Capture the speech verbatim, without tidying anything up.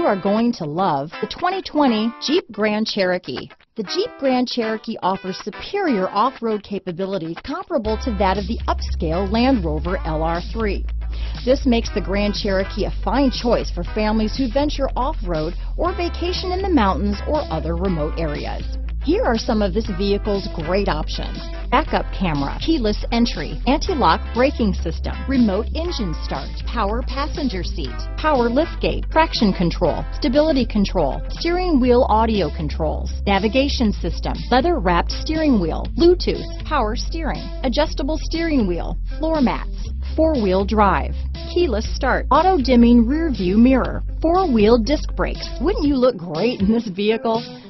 you are going to love the twenty twenty Jeep Grand Cherokee. The Jeep Grand Cherokee offers superior off-road capability comparable to that of the upscale Land Rover L R three. This makes the Grand Cherokee a fine choice for families who venture off-road or vacation in the mountains or other remote areas. Here are some of this vehicle's great options: backup camera, keyless entry, anti-lock braking system, remote engine start, power passenger seat, power liftgate, traction control, stability control, steering wheel audio controls, navigation system, leather-wrapped steering wheel, Bluetooth, power steering, adjustable steering wheel, floor mats, four-wheel drive, keyless start, auto-dimming rear-view mirror, four-wheel disc brakes. Wouldn't you look great in this vehicle?